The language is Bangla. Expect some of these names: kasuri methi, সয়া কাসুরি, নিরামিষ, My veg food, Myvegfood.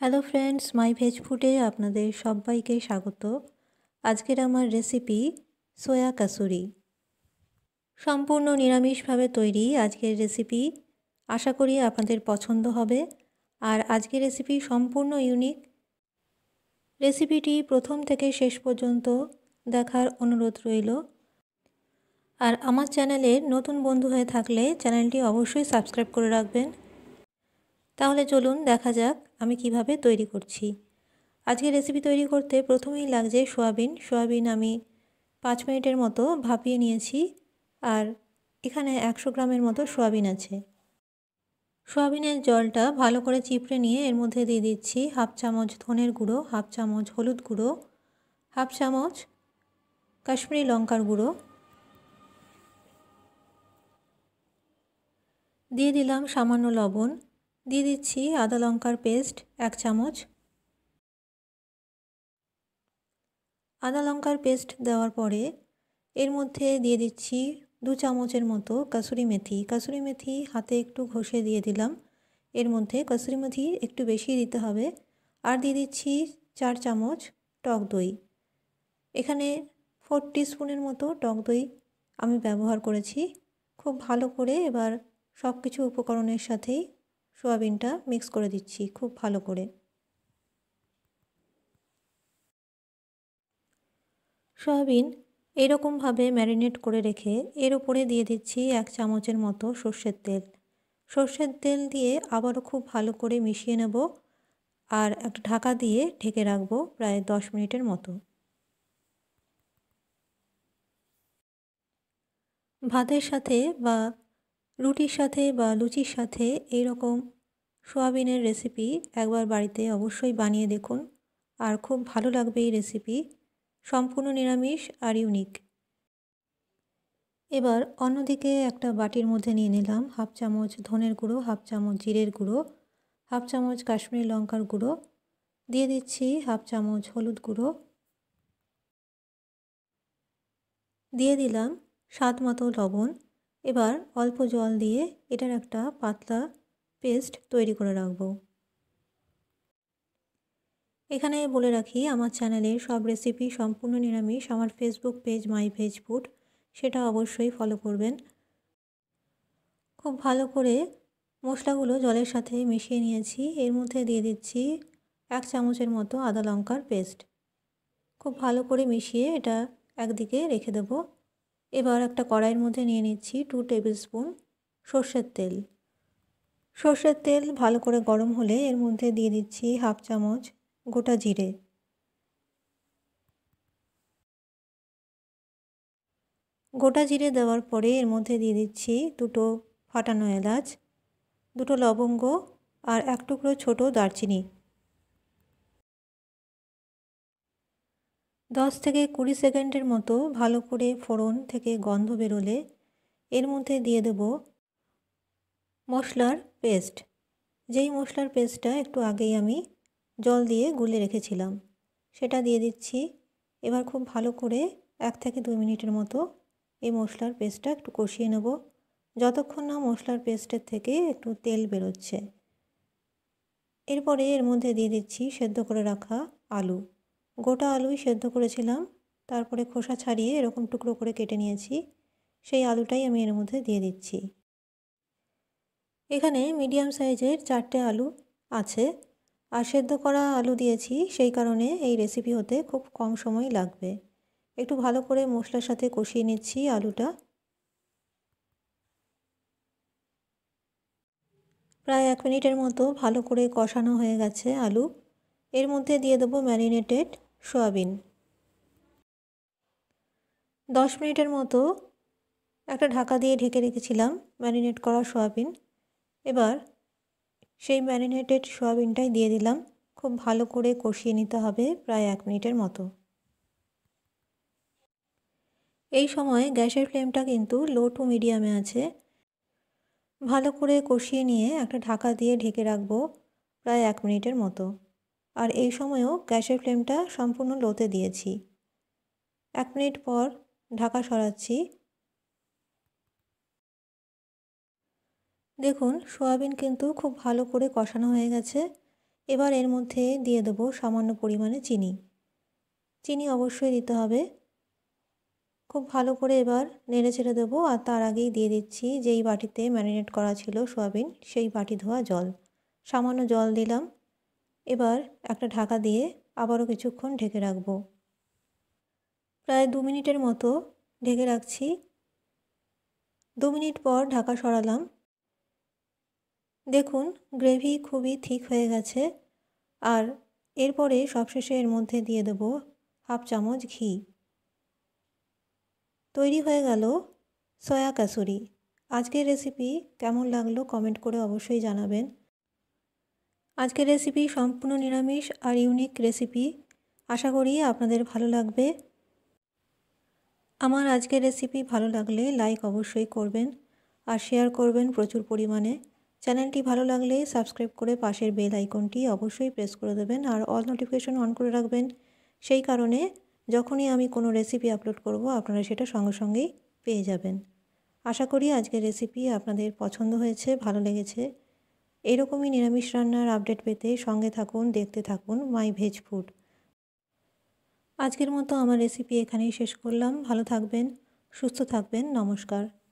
হ্যালো ফ্রেন্ডস, মাই ভেজ ফুডে আপনাদের সবাইকে স্বাগত। আজকের আমার রেসিপি সয়া কাসুরি, সম্পূর্ণ নিরামিষভাবে তৈরি আজকের রেসিপি। আশা করি আপনাদের পছন্দ হবে। আর আজকের রেসিপি সম্পূর্ণ ইউনিক। রেসিপিটি প্রথম থেকে শেষ পর্যন্ত দেখার অনুরোধ রইল। আর আমার চ্যানেলের নতুন বন্ধু হয়ে থাকলে চ্যানেলটি অবশ্যই সাবস্ক্রাইব করে রাখবেন। তাহলে চলুন দেখা যাক আমি কিভাবে তৈরি করছি। আজকে রেসিপি তৈরি করতে প্রথমেই লাগছে সয়াবিন। সয়াবিন আমি 5 মিনিটের মতো ভাপিয়ে নিয়েছি। আর এখানে 100 গ্রামের মতো সয়াবিন আছে। সয়াবিনের জলটা ভালো করে চিপড়ে নিয়ে এর মধ্যে দিয়ে দিচ্ছি 1/2 চামচ ধনের গুঁড়ো, 1/2 চামচ হলুদ গুঁড়ো, 1/2 চামচ কাশ্মীরি লঙ্কার গুঁড়ো, দিয়ে দিলাম সামান্য লবণ, দিয়ে দিচ্ছি আদা লঙ্কার পেস্ট 1 চামচ। আদা লঙ্কার পেস্ট দেওয়ার পরে এর মধ্যে দিয়ে দিচ্ছি 2 চামচের মতো কাসুরি মেথি। কাসুরি মেথি হাতে একটু ঘষে দিয়ে দিলাম। এর মধ্যে কাসুরি মেথি একটু বেশি দিতে হবে। আর দিয়ে দিচ্ছি 4 চামচ টক দই। এখানে 4 টিস্পুনের মতো টক দই আমি ব্যবহার করেছি। খুব ভালো করে এবার সব কিছু উপকরণের সাথেই সয়াবিনটা মিক্স করে দিচ্ছি খুব ভালো করে। সয়াবিন এরকমভাবে ম্যারিনেট করে রেখে এর উপরে দিয়ে দিচ্ছি 1 চামচের মতো সর্ষের তেল। সর্ষের তেল দিয়ে আবারও খুব ভালো করে মিশিয়ে নেব। আর একটা ঢাকা দিয়ে ঢেকে রাখবো প্রায় 10 মিনিটের মতো। ভাতের সাথে বা রুটির সাথে বা লুচির সাথে এইরকম সয়াবিনের রেসিপি একবার বাড়িতে অবশ্যই বানিয়ে দেখুন। আর খুব ভালো লাগবে এই রেসিপি, সম্পূর্ণ নিরামিষ আর ইউনিক। এবার অন্যদিকে একটা বাটির মধ্যে নিয়ে নিলাম 1/2 চামচ ধনের গুঁড়ো, 1/2 চামচ জিরের গুঁড়ো, 1/2 চামচ কাশ্মীরি লঙ্কার গুঁড়ো, দিয়ে দিচ্ছি 1/2 চামচ হলুদ গুঁড়ো, দিয়ে দিলাম স্বাদ মতো লবণ। এবার অল্প জল দিয়ে এটার একটা পাতলা পেস্ট তৈরি করে রাখব। এখানে বলে রাখি, আমার চ্যানেলের সব রেসিপি সম্পূর্ণ নিরামিষ। আমার ফেসবুক পেজ myvegfood, সেটা অবশ্যই ফলো করবেন। খুব ভালো করে মশলাগুলো জলের সাথে মিশিয়ে নিয়েছি। এর মধ্যে দিয়ে দিচ্ছি 1 চামচের মতো আদা লঙ্কার পেস্ট। খুব ভালো করে মিশিয়ে এটা একদিকে রেখে দেবো। এবার একটা কড়াইয়ের মধ্যে নিয়ে নিচ্ছি 2 টেবিল স্পুন সর্ষের তেল। সর্ষের তেল ভালো করে গরম হলে এর মধ্যে দিয়ে দিচ্ছি 1/2 চামচ গোটা জিরে, দেওয়ার পরে এর মধ্যে দিয়ে দিচ্ছি 2 ফাটানো এলাচ, 2 লবঙ্গ আর 1 টুকরো ছোটো দারচিনি। 10 থেকে 20 সেকেন্ডের মতো ভালো করে ফোড়ন থেকে গন্ধ বেরোলে এর মধ্যে দিয়ে দেব মশলার পেস্ট, যেই মশলার পেস্টটা একটু আগেই আমি জল দিয়ে গুলে রেখেছিলাম, সেটা দিয়ে দিচ্ছি। এবার খুব ভালো করে 1 থেকে 2 মিনিটের মতো এই মশলার পেস্টটা একটু কষিয়ে নেব, যতক্ষণ না মশলার পেস্টের থেকে একটু তেল বেরোচ্ছে। এরপরে এর মধ্যে দিয়ে দিচ্ছি সেদ্ধ করে রাখা আলু। গোটা আলুই সেদ্ধ করেছিলাম, তারপরে খোসা ছাড়িয়ে এরকম টুকরো করে কেটে নিয়েছি। সেই আলুটাই আমি এর মধ্যে দিয়ে দিচ্ছি। এখানে মিডিয়াম সাইজের 4টে আলু আছে। আর সেদ্ধ করা আলু দিয়েছি, সেই কারণে এই রেসিপি হতে খুব কম সময় লাগবে। একটু ভালো করে মশলার সাথে কষিয়ে নিচ্ছি আলুটা। প্রায় 1 মিনিটের মতো ভালো করে কষানো হয়ে গেছে আলু। এর মধ্যে দিয়ে দেবো ম্যারিনেটেড সয়াবিন। 10 মিনিটের মতো একটা ঢাকা দিয়ে ঢেকে রেখেছিলাম ম্যারিনেট করা সয়াবিন। এবার সেই ম্যারিনেটেড সয়াবিনটাই দিয়ে দিলাম। খুব ভালো করে কষিয়ে নিতে হবে প্রায় 1 মিনিটের মতো। এই সময় গ্যাসের ফ্লেমটা কিন্তু লো টু মিডিয়ামে আছে। ভালো করে কষিয়ে নিয়ে একটা ঢাকা দিয়ে ঢেকে রাখবো প্রায় 1 মিনিটের মতো। আর এই সময়েও গ্যাসের ফ্লেমটা সম্পূর্ণ লোতে দিয়েছি। 1 মিনিট পর ঢাকা সরাচ্ছি। দেখুন, সয়াবিন কিন্তু খুব ভালো করে কষানো হয়ে গেছে। এবার এর মধ্যে দিয়ে দেবো সামান্য পরিমাণে চিনি। চিনি অবশ্যই দিতে হবে। খুব ভালো করে এবার নেড়ে ছেড়ে দেবো। আর তার আগেই দিয়ে দিচ্ছি যেই বাটিতে ম্যারিনেট করা ছিল সোয়াবিন, সেই বাটি ধোয়া জল, সামান্য জল দিলাম। এবার একটা ঢাকা দিয়ে আবারও কিছুক্ষণ ঢেকে রাখবো। প্রায় 2 মিনিটের মতো ঢেকে রাখছি। 2 মিনিট পর ঢাকা সরালাম। দেখুন গ্রেভি খুবই ঠিক হয়ে গেছে। আর এরপরে সবশেষে এর মধ্যে দিয়ে দেবো হাফ চামচ ঘি। তৈরি হয়ে গেল সয়া কাসুরি। আজকের রেসিপি কেমন লাগলো কমেন্ট করে অবশ্যই জানাবেন। আজকের রেসিপি সম্পূর্ণ নিরামিষ আর ইউনিক রেসিপি, আশা করি আপনাদের ভালো লাগবে। আমার আজকের রেসিপি ভালো লাগলে লাইক অবশ্যই করবেন আর শেয়ার করবেন প্রচুর পরিমাণে। চ্যানেলটি ভালো লাগলে সাবস্ক্রাইব করে পাশের বেল আইকনটি অবশ্যই প্রেস করে দেবেন আর অল নোটিফিকেশন অন করে রাখবেন। সেই কারণে যখনই আমি কোনো রেসিপি আপলোড করব আপনারা সেটা সঙ্গে সঙ্গেই পেয়ে যাবেন। আশা করি আজকের রেসিপি আপনাদের পছন্দ হয়েছে, ভালো লেগেছে। এরকমই নিরামিষ রান্নার আপডেট পেতে সঙ্গে থাকুন, দেখতে থাকুন মাই ভেজ ফুড। আজকের মতো আমার রেসিপি এখানেই শেষ করলাম। ভালো থাকবেন, সুস্থ থাকবেন, নমস্কার।